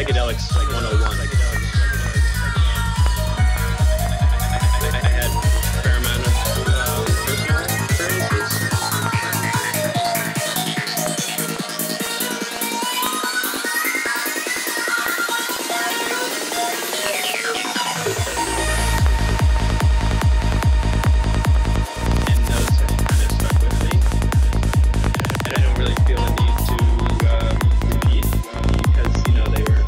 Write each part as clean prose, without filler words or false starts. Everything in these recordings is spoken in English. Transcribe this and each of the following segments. Psychedelics 101. I had a fair amount of personal experiences. And those have kind of stuck with me. And I don't really feel a need to repeat. Because, you know, they were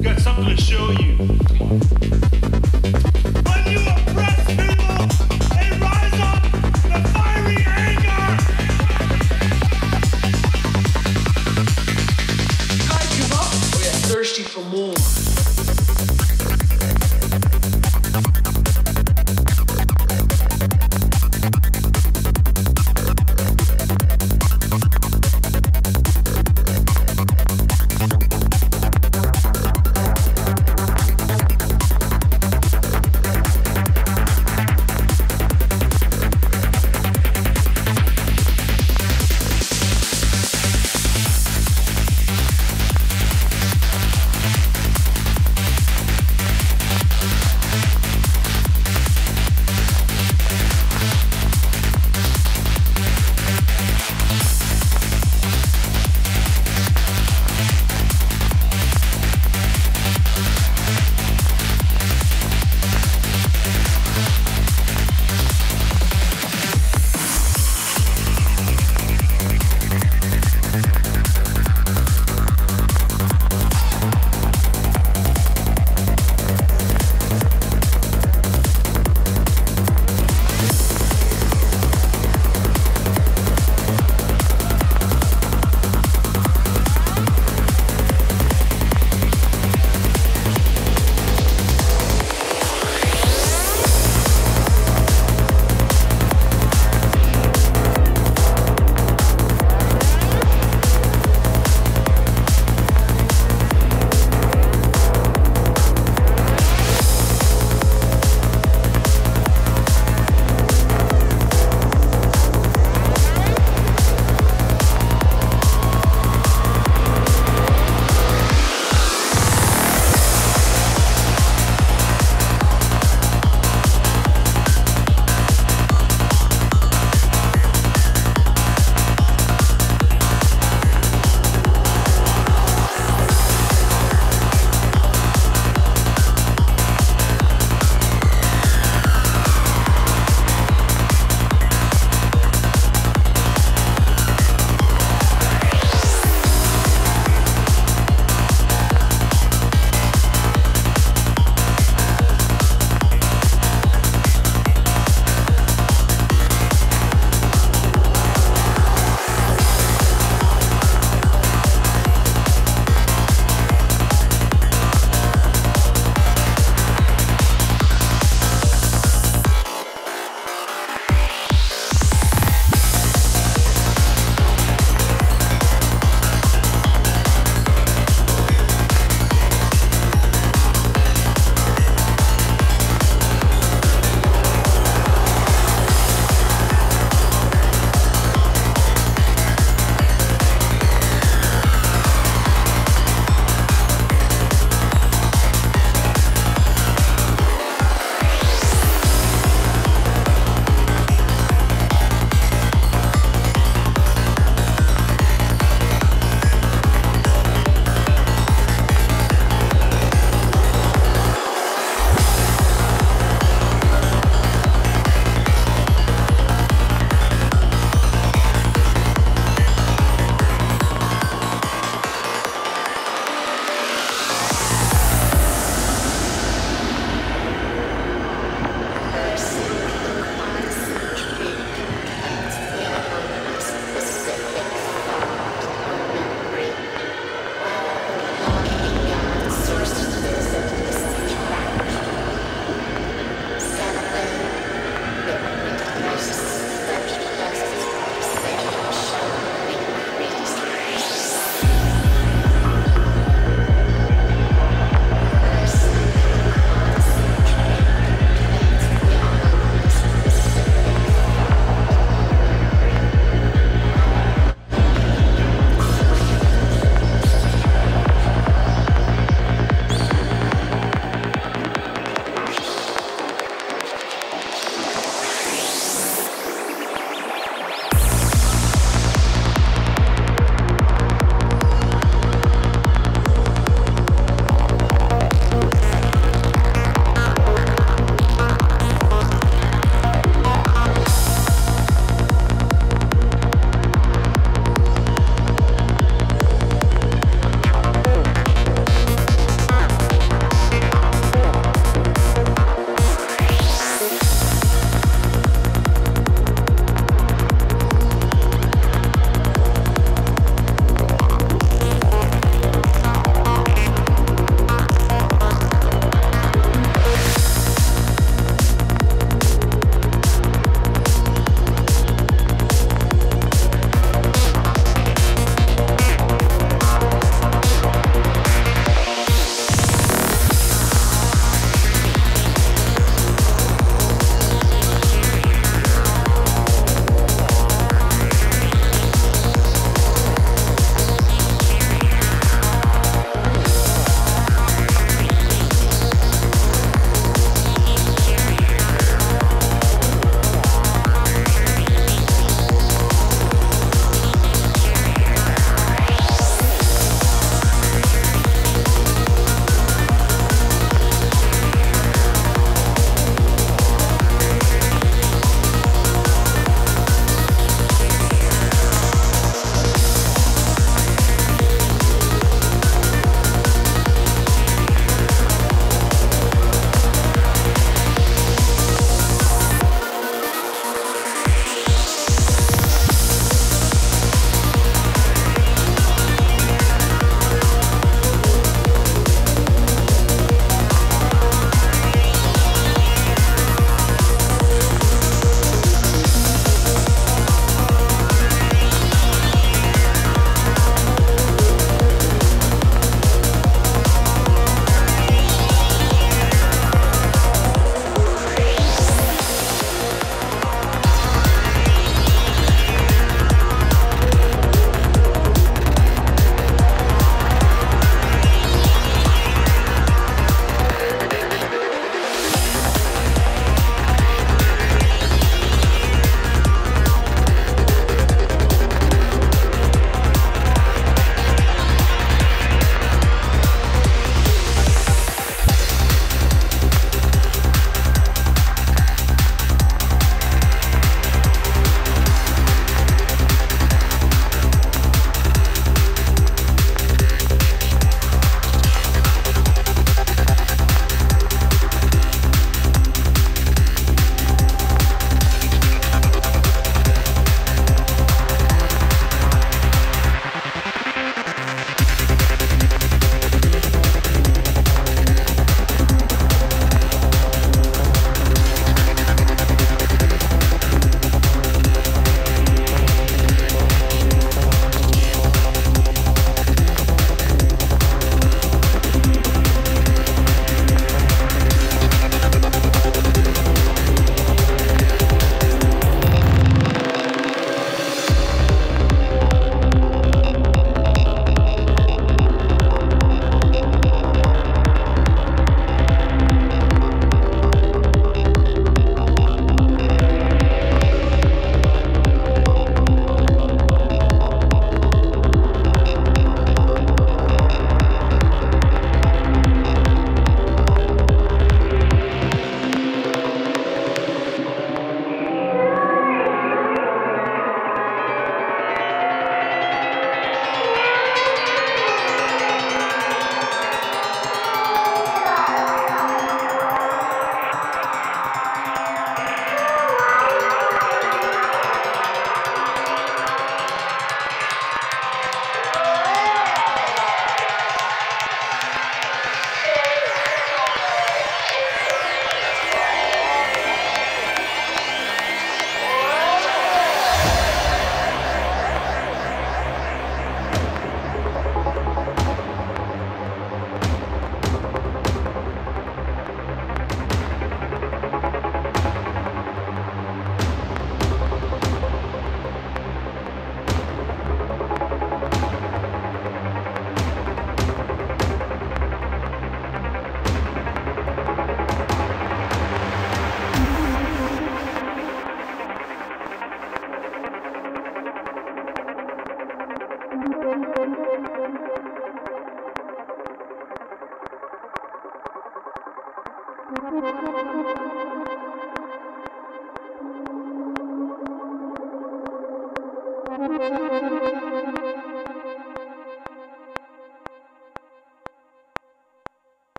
Got something to show you. When you oppress people, they rise up in fiery anger. Can't give up, or you're thirsty for more.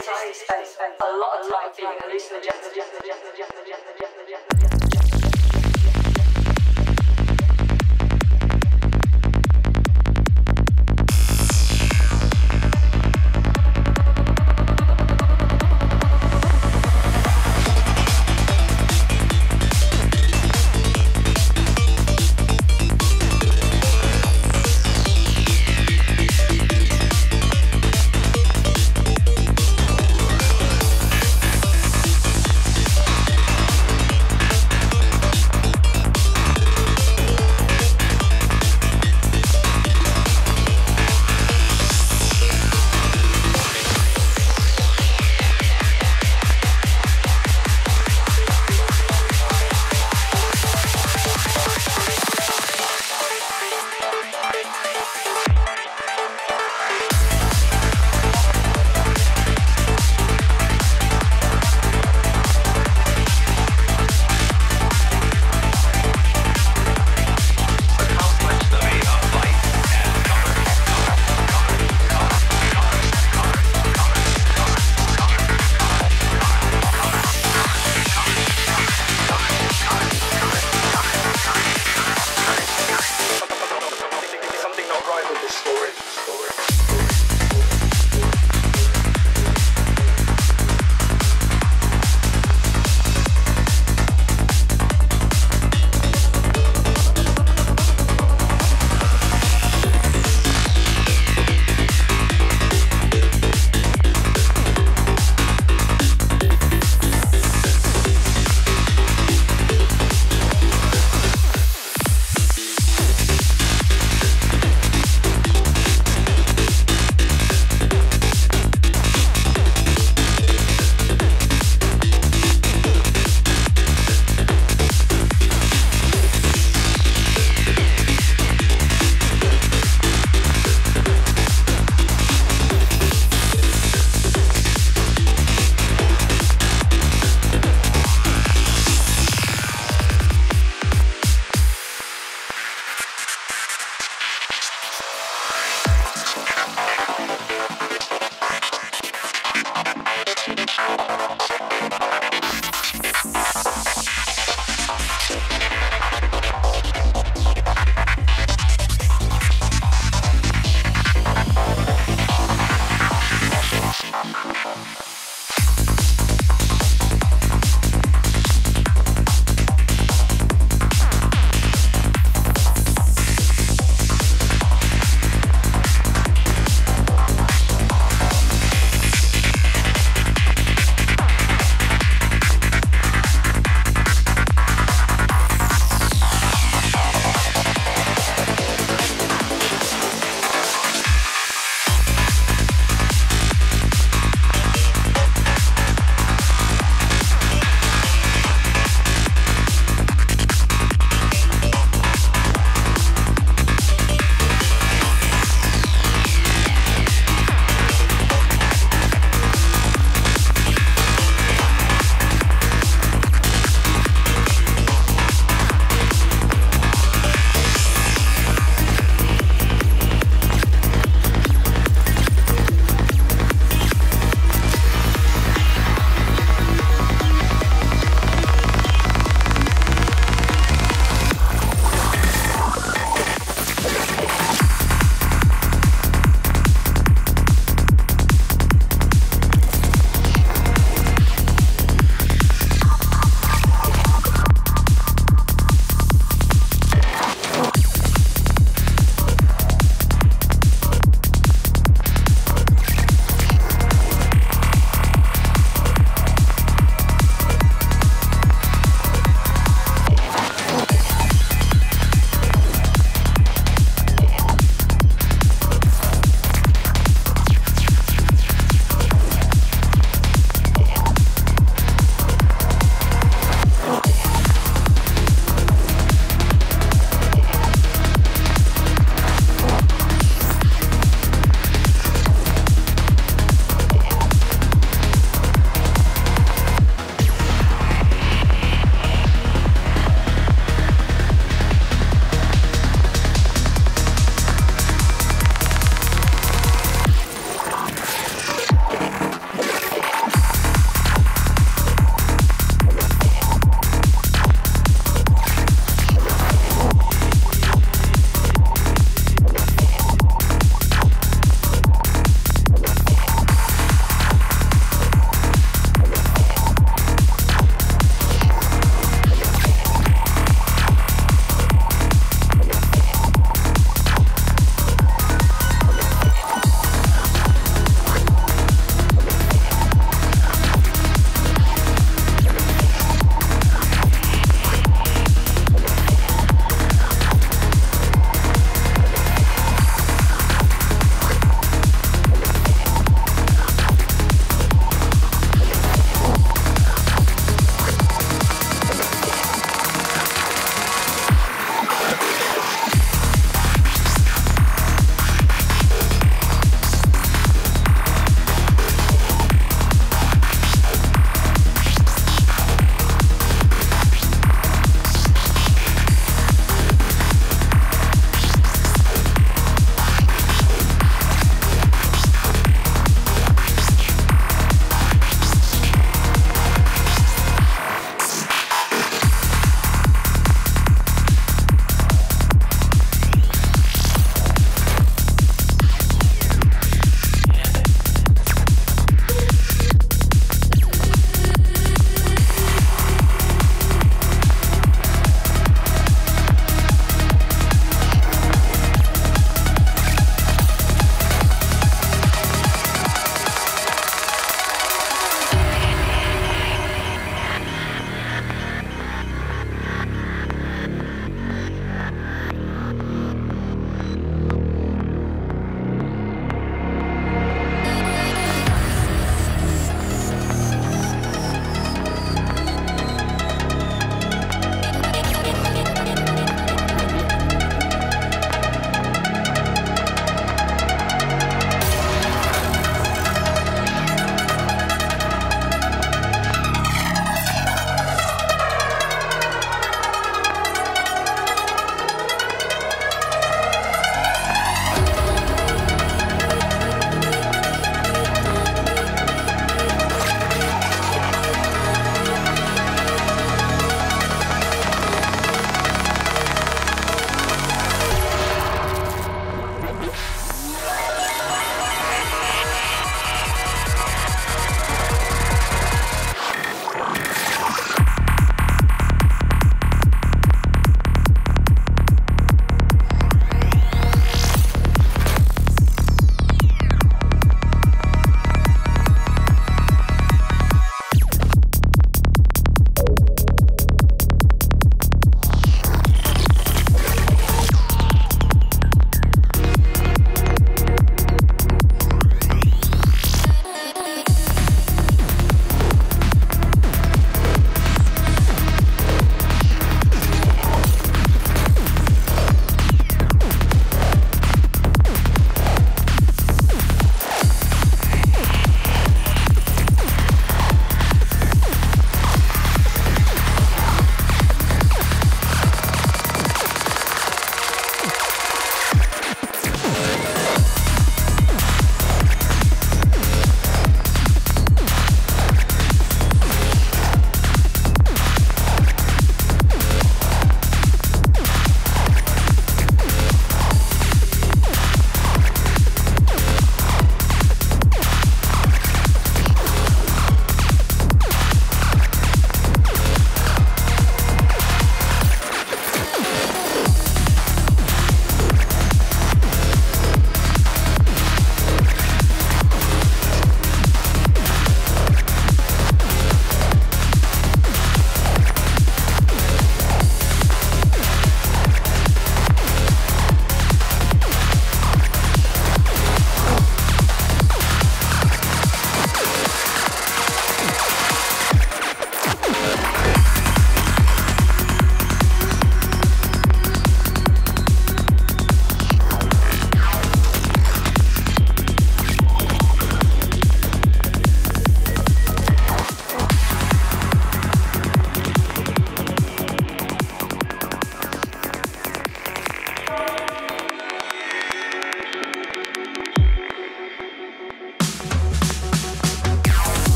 scientists dispense a lot of time being hallucinogenic.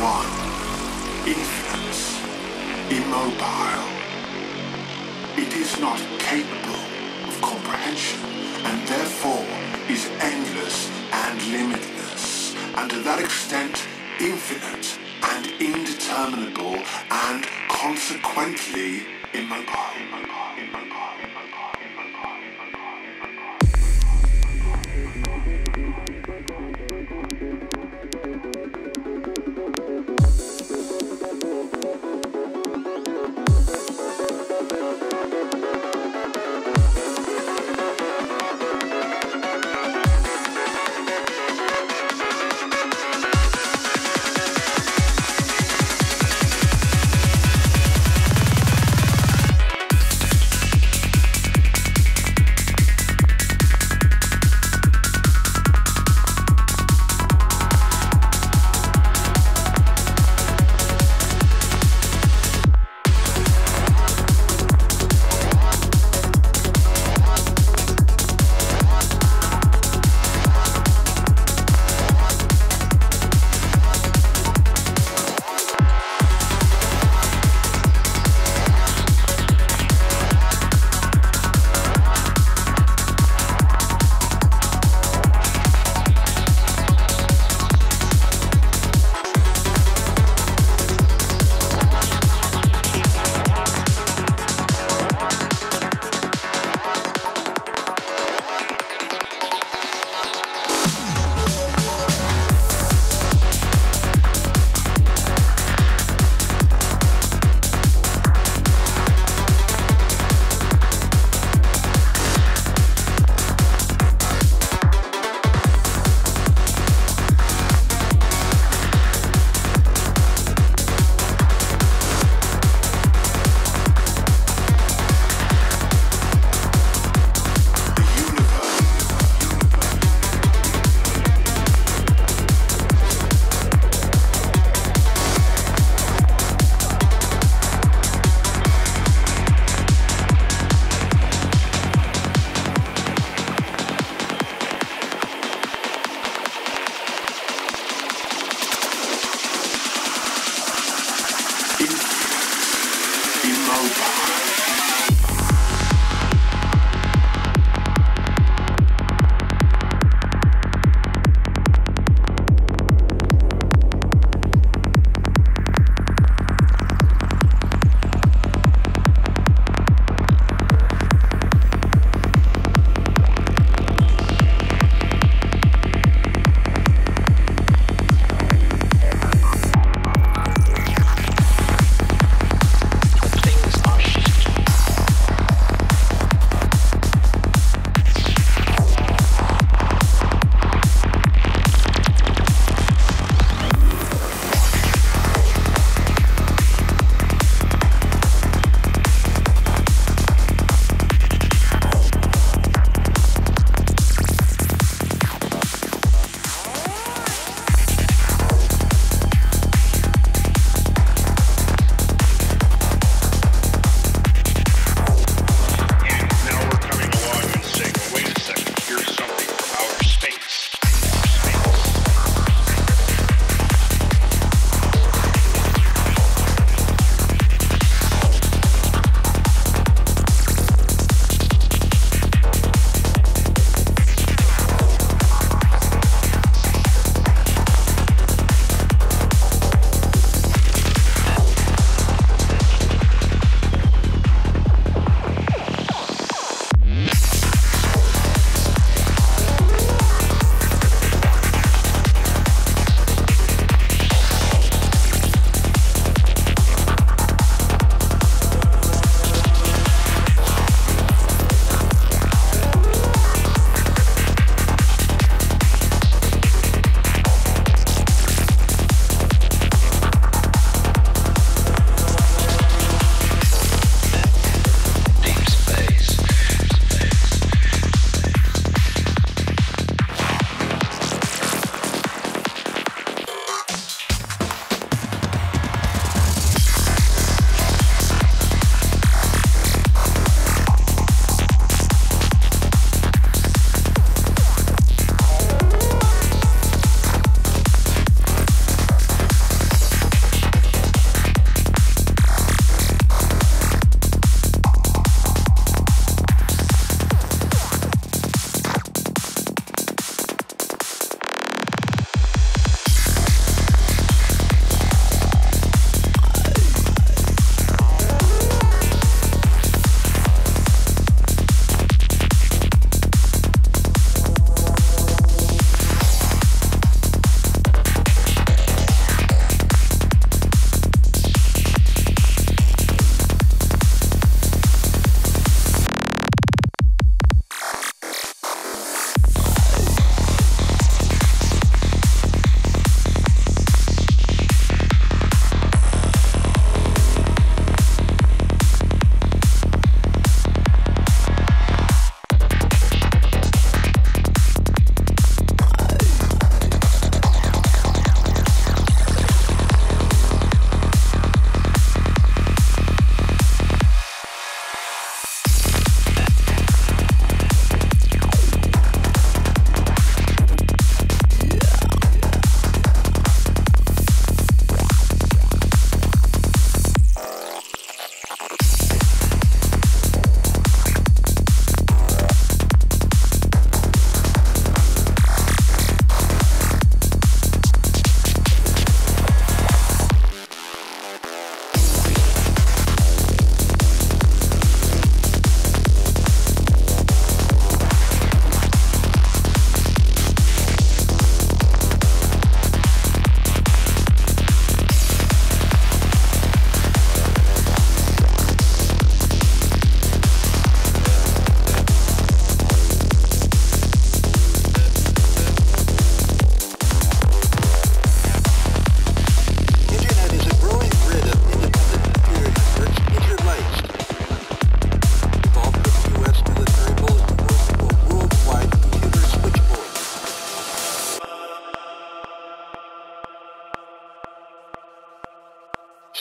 one, infants, immobile. It is not capable of comprehension, and therefore is endless and limitless, and to that extent infinite and indeterminable, and consequently immobile.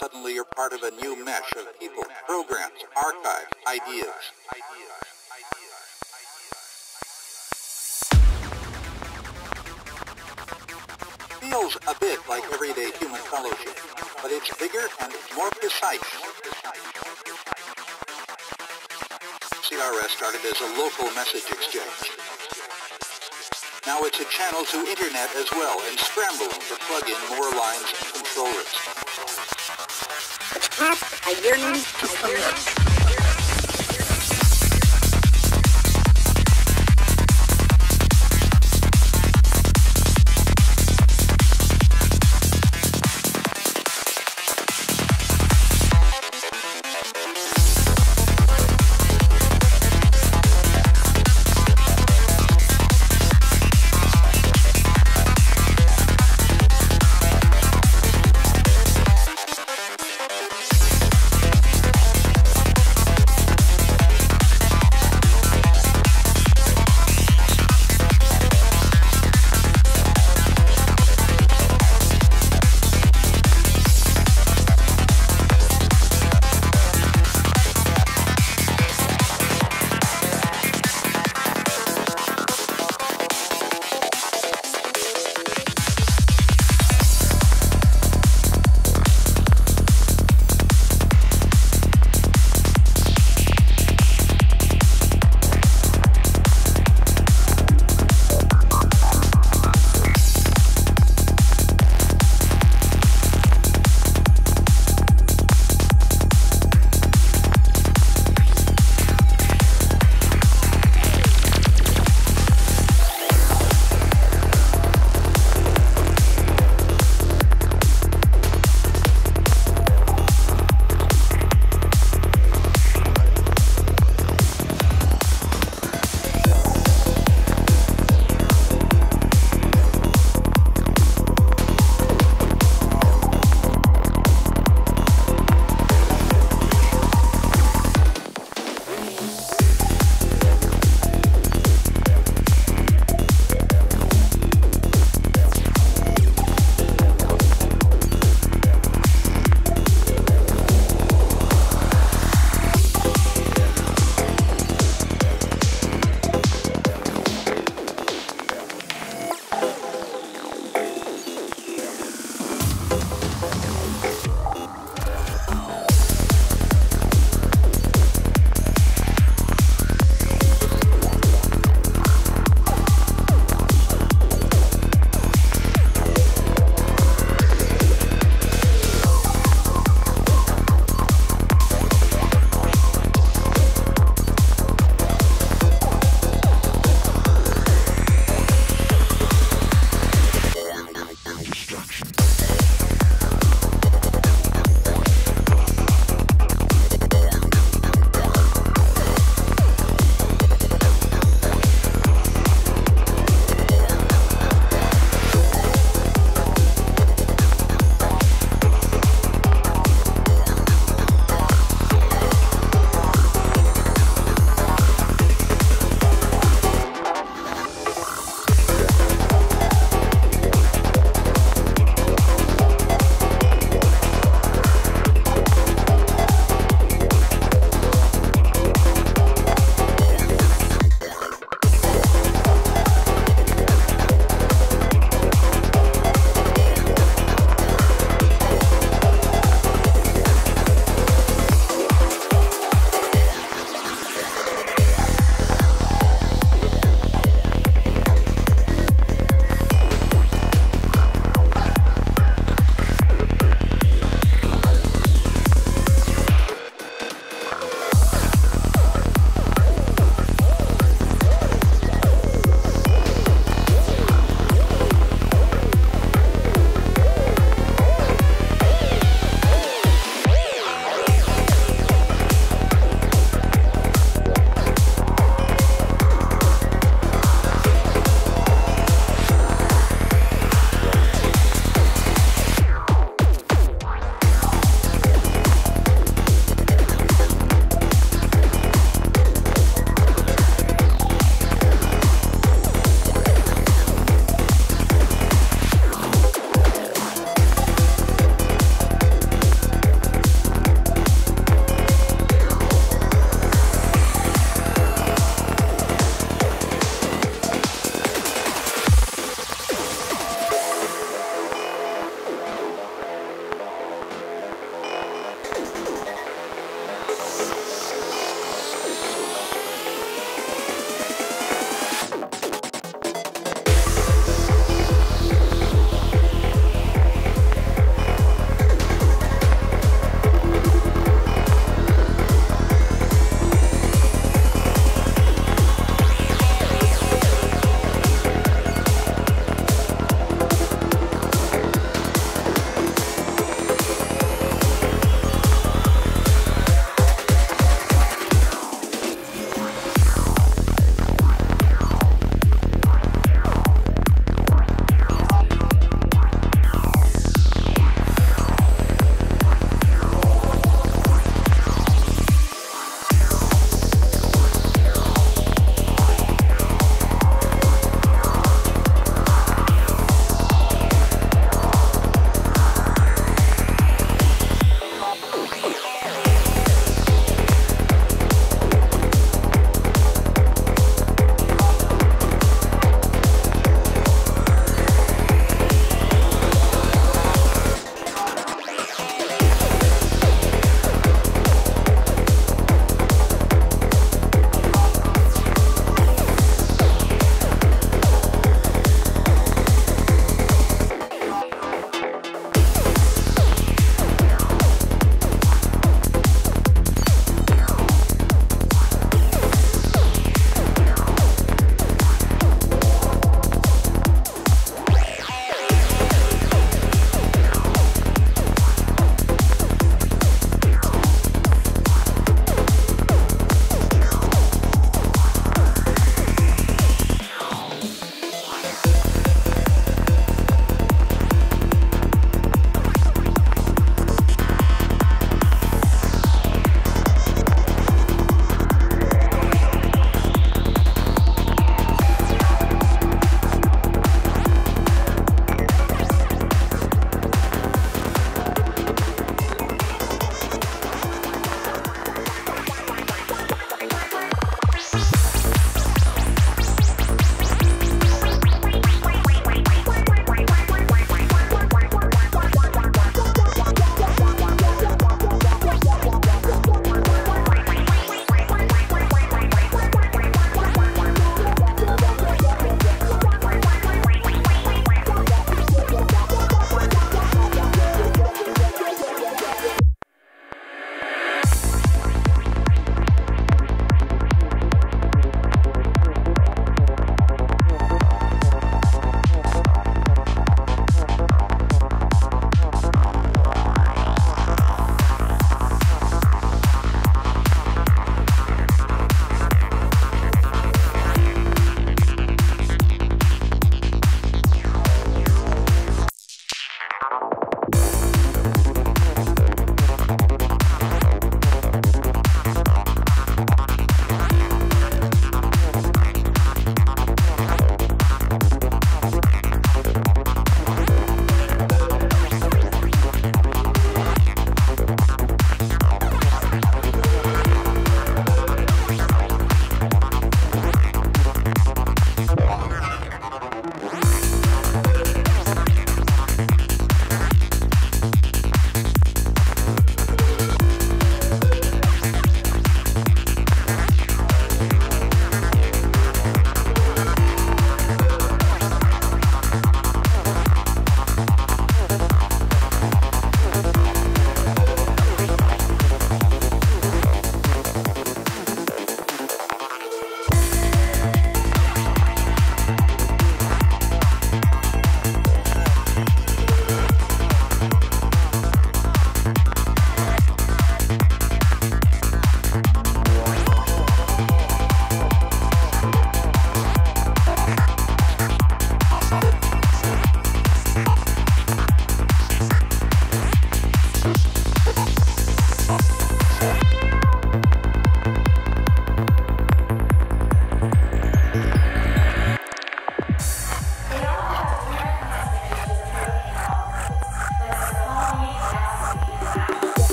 Suddenly you're part of a new mesh of people, programs, archives, ideas. Feels a bit like everyday human fellowship, but it's bigger and more precise. CRS started as a local message exchange. Now it's a channel to internet as well, and scrambling to plug in more lines and controllers. It's half a yearning to